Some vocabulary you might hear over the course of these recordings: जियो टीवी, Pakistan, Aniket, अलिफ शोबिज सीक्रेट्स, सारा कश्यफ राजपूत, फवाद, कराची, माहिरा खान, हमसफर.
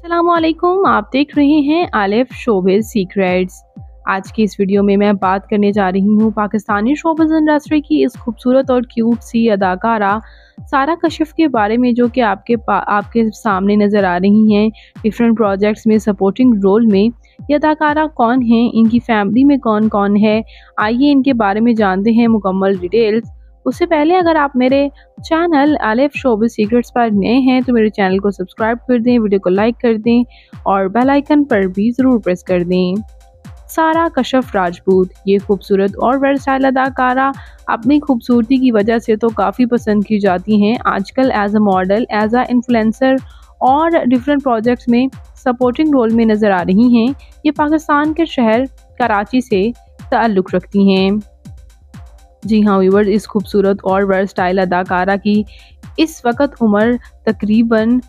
अस्सलामुअलैकुम, आप देख रहे हैं अलिफ शोबिज सीक्रेट्स। आज की इस वीडियो में मैं बात करने जा रही हूँ पाकिस्तानी शोबिज इंडस्ट्री की इस खूबसूरत और क्यूट सी अदाकारा सारा कश्यफ के बारे में, जो कि आपके सामने नज़र आ रही हैं डिफरेंट प्रोजेक्ट्स में सपोर्टिंग रोल में। ये अदाकारा कौन हैं, इनकी फैमिली में कौन कौन है, आइए इनके बारे में जानते हैं मुकम्मल डिटेल्स। उससे पहले अगर आप मेरे चैनल अलिफ शोबिज सीक्रेट्स पर नए हैं तो मेरे चैनल को सब्सक्राइब कर दें, वीडियो को लाइक कर दें और बेल आइकन पर भी ज़रूर प्रेस कर दें। सारा कश्यफ राजपूत, ये खूबसूरत और वर्साइल अदाकारा अपनी खूबसूरती की वजह से तो काफ़ी पसंद की जाती हैं। आजकल as a model, as a influencer और डिफरेंट प्रोजेक्ट्स में सपोर्टिंग रोल में नज़र आ रही हैं। ये पाकिस्तान के शहर कराची से ताल्लुक़ रखती हैं। जी हाँ व्यूअर्स, इस खूबसूरत और वर्सटाइल अदाकारा की इस वक्त उम्र तकरीबन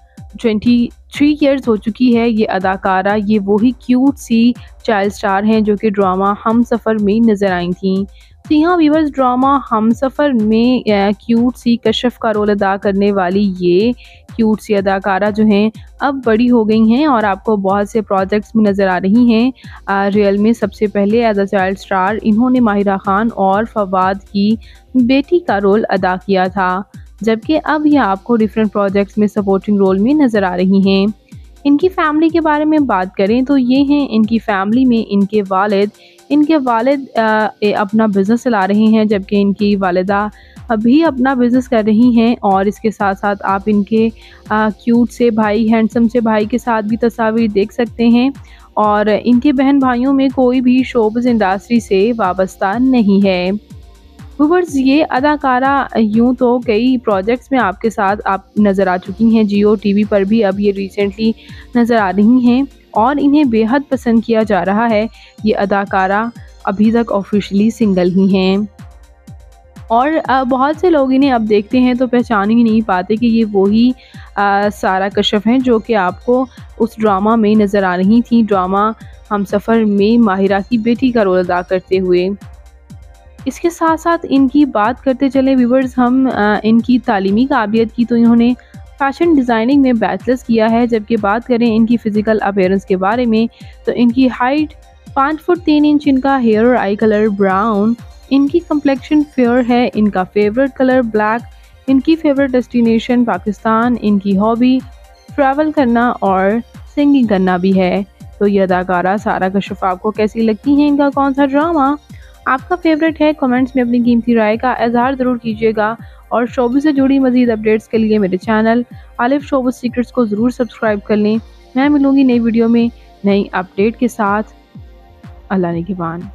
23 ईयर्स हो चुकी है। ये अदाकारा ये वही क्यूट सी चाइल्ड स्टार हैं जो कि ड्रामा हमसफर में नज़र आई थीं। जी हाँ व्यूअर्स, ड्रामा हमसफर में क्यूट सी कश्यफ का रोल अदा करने वाली ये क्यूट सी अदाकारा जो हैं अब बड़ी हो गई हैं और आपको बहुत से प्रोजेक्ट्स में नज़र आ रही हैं। रियल में सबसे पहले एज अ चाइल्ड स्टार इन्होंने माहिरा खान और फवाद की बेटी का रोल अदा किया था, जबकि अब यह आपको डिफरेंट प्रोजेक्ट्स में सपोर्टिंग रोल में नज़र आ रही हैं। इनकी फैमिली के बारे में बात करें तो ये हैं इनकी फैमिली में इनके वालिद अपना बिज़नेस चला रहे हैं, जबकि इनकी वालिदा अभी अपना बिज़नेस कर रही हैं। और इसके साथ साथ आप इनके क्यूट से भाई, हैंडसम से भाई के साथ भी तस्वीर देख सकते हैं। और इनके बहन भाइयों में कोई भी शोबिज़ इंडस्ट्री से वाबस्ता नहीं है। व्यूअर्स, ये अदाकारा यूँ तो कई प्रोजेक्ट्स में आपके साथ आप नज़र आ चुकी हैं। जियो टीवी पर भी अब ये रिसेंटली नज़र आ रही हैं और इन्हें बेहद पसंद किया जा रहा है। ये अदाकारा अभी तक ऑफिशियली सिंगल ही हैं और बहुत से लोग इन्हें अब देखते हैं तो पहचान ही नहीं पाते कि ये वही सारा कश्यफ हैं जो कि आपको उस ड्रामा में नज़र आ रही थी, ड्रामा हमसफर में माहिरा की बेटी का रोल अदा करते हुए। इसके साथ साथ इनकी बात करते चले व्यूअर्स हम इनकी तालीमी काबिलियत की, तो इन्होंने फैशन डिज़ाइनिंग में बैचलर्स किया है। जबकि बात करें इनकी फ़िज़िकल अपेयरेंस के बारे में तो इनकी हाइट 5 फुट 3 इंच, इनका हेयर और आई कलर ब्राउन, इनकी कम्प्लेक्शन फेयर है, इनका फेवरेट कलर ब्लैक, इनकी फेवरेट डेस्टिनेशन पाकिस्तान, इनकी हॉबी ट्रैवल करना और सिंगिंग करना भी है। तो ये अदाकारा सारा कश्यफ आपको कैसी लगती हैं, इनका कौन सा ड्रामा आपका फेवरेट है, कमेंट्स में अपनी कीमती राय का इजहार ज़रूर कीजिएगा। और शोबिज़ से जुड़ी मज़ीद अपडेट्स के लिए मेरे चैनल अलिफ शोबिज सीक्रेट्स को ज़रूर सब्सक्राइब कर लें। मैं मिलूँगी नई वीडियो में नई अपडेट के साथ। अल्लाह ने के बान।